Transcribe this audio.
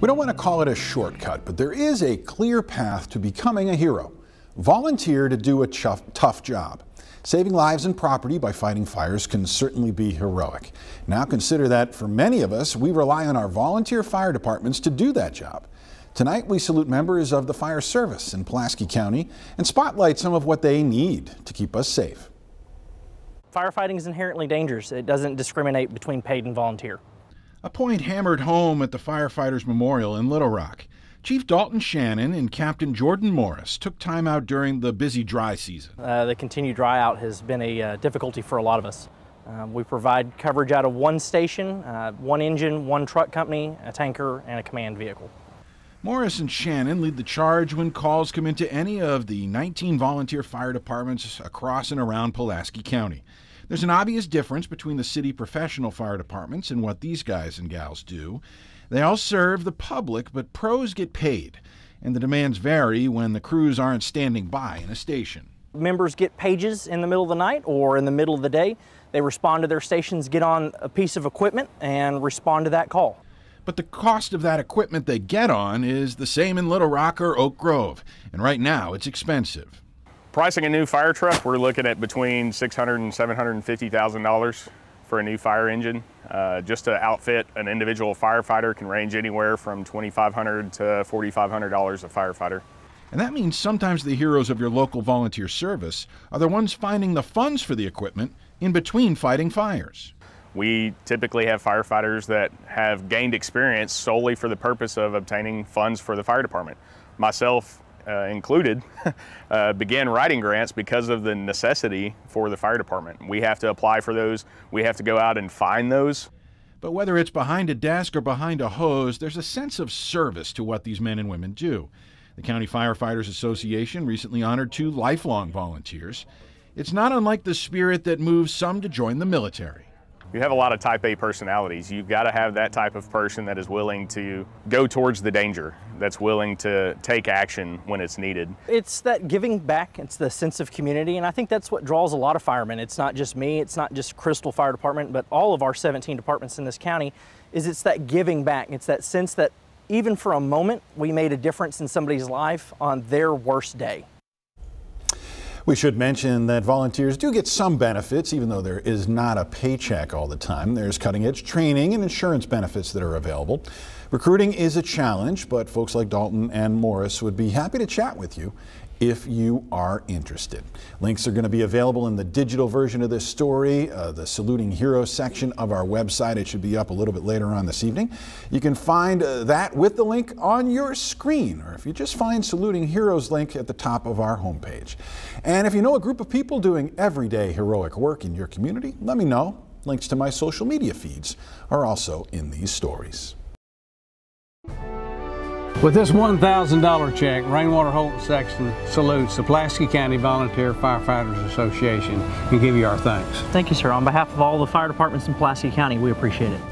We don't want to call it a shortcut, but there is a clear path to becoming a hero. Volunteer to do a tough job. Saving lives and property by fighting fires can certainly be heroic. Now consider that for many of us, we rely on our volunteer fire departments to do that job. Tonight, we salute members of the fire service in Pulaski County and spotlight some of what they need to keep us safe. Firefighting is inherently dangerous. It doesn't discriminate between paid and volunteer. A point hammered home at the Firefighters Memorial in Little Rock. Chief Dalton Shannon and Captain Jordan Morris took time out during the busy dry season. The continued dry out has been a difficulty for a lot of us. We provide coverage out of one station, one engine, one truck company, a tanker, and a command vehicle. Morris and Shannon lead the charge when calls come into any of the 19 volunteer fire departments across and around Pulaski County. There's an obvious difference between the city professional fire departments and what these guys and gals do. They all serve the public, but pros get paid, and the demands vary when the crews aren't standing by in a station. Members get pages in the middle of the night or in the middle of the day. They respond to their stations, get on a piece of equipment, and respond to that call. But the cost of that equipment they get on is the same in Little Rock or Oak Grove, and right now it's expensive. Pricing a new fire truck, we're looking at between $600,000 and $750,000 for a new fire engine. Just to outfit an individual firefighter can range anywhere from $2,500 to $4,500 a firefighter. And that means sometimes the heroes of your local volunteer service are the ones finding the funds for the equipment in between fighting fires. We typically have firefighters that have gained experience solely for the purpose of obtaining funds for the fire department. Myself, included, began writing grants because of the necessity for the fire department. We have to apply for those. We have to go out and find those. But whether it's behind a desk or behind a hose, there's a sense of service to what these men and women do. The County Firefighters Association recently honored 2 lifelong volunteers. It's not unlike the spirit that moves some to join the military. You have a lot of type A personalities. You've got to have that type of person that is willing to go towards the danger, that's willing to take action when it's needed. It's that giving back, it's the sense of community, and I think that's what draws a lot of firemen. It's not just me, it's not just Crystal Fire Department, but all of our 17 departments in this county, is it's that giving back. It's that sense that even for a moment, we made a difference in somebody's life on their worst day. We should mention that volunteers do get some benefits, even though there is not a paycheck all the time. There's cutting-edge training and insurance benefits that are available. Recruiting is a challenge, but folks like Dalton and Morris would be happy to chat with you if you are interested. Links are going to be available in the digital version of this story, the Saluting Heroes section of our website. It should be up a little bit later on this evening. You can find that with the link on your screen, or if you just find Saluting Heroes link at the top of our homepage. And if you know a group of people doing everyday heroic work in your community, let me know. Links to my social media feeds are also in these stories. With this $1,000 check, Rainwater Holt and Sexton salutes the Pulaski County Volunteer Firefighters Association and give you our thanks. Thank you, sir. On behalf of all the fire departments in Pulaski County, we appreciate it.